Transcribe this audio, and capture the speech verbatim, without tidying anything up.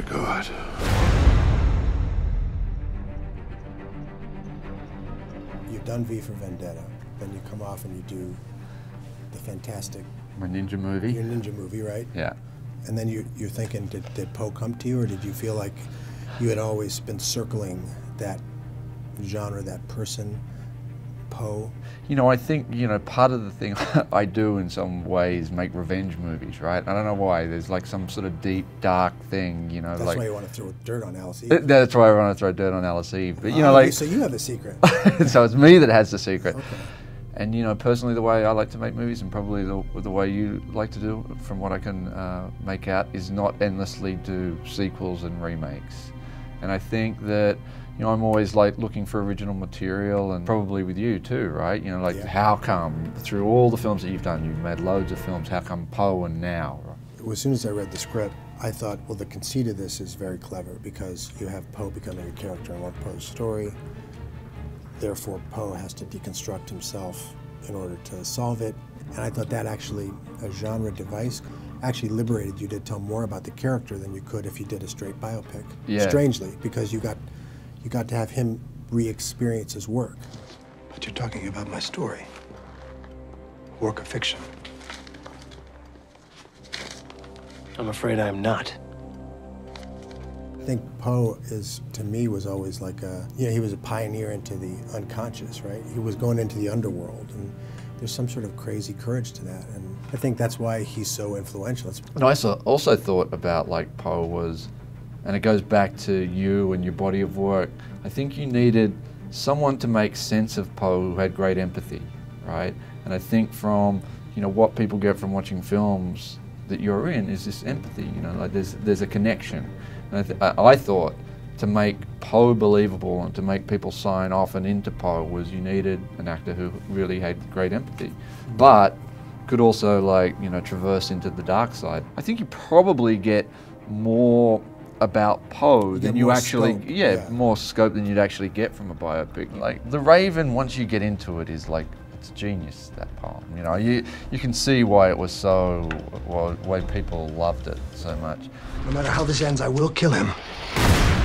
Dear God. You've done V for Vendetta, then you come off and you do the fantastic... My ninja movie. Your ninja movie, right? Yeah. And then you, you're thinking, did, did Poe come to you, or did you feel like you had always been circling that genre, that person, Poe? You know, I think, you know, part of the thing I do in some ways make revenge movies, right? I don't know why. There's like some sort of deep, dark thing, you know. That's like, why you want to throw dirt on Alice Eve. Th that's why I want to throw dirt on Alice Eve. But, you oh, know, like, so you have the secret. So it's me that has the secret. Okay. And, you know, personally, the way I like to make movies, and probably the, the way you like to do it, from what I can uh, make out, is not endlessly do sequels and remakes. And I think that, you know, I'm always like looking for original material, and probably with you too, right? You know, like, yeah. How come through all the films that you've done, you've made loads of films, how come Poe and now? Right? As soon as I read the script, I thought, well, the conceit of this is very clever, because you have Poe becoming a character in one Poe's story. Therefore, Poe has to deconstruct himself in order to solve it. And I thought that actually, a genre device, actually liberated you to tell more about the character than you could if you did a straight biopic. Yeah. Strangely, because you got, you got to have him re-experience his work. But you're talking about my story, work of fiction. I'm afraid I'm not. I think Poe is, to me, was always like a, you know, he was a pioneer into the unconscious, right? He was going into the underworld, and there's some sort of crazy courage to that, and I think that's why he's so influential. It's and I also thought about, like, Poe was, and it goes back to you and your body of work, I think you needed someone to make sense of Poe who had great empathy, right? And I think from, you know, what people get from watching films that you're in is this empathy, you know, like there's, there's a connection. And I, th I thought to make Poe believable and to make people sign off and into Poe was you needed an actor who really had great empathy, but could also, like, you know, traverse into the dark side. I think you probably get more about Poe than you actually, yeah, yeah, more scope than you'd actually get from a biopic. Like, The Raven, once you get into it, is like, it's genius, that poem. You know, you, you can see why it was so, well, why people loved it so much. No matter how this ends, I will kill him.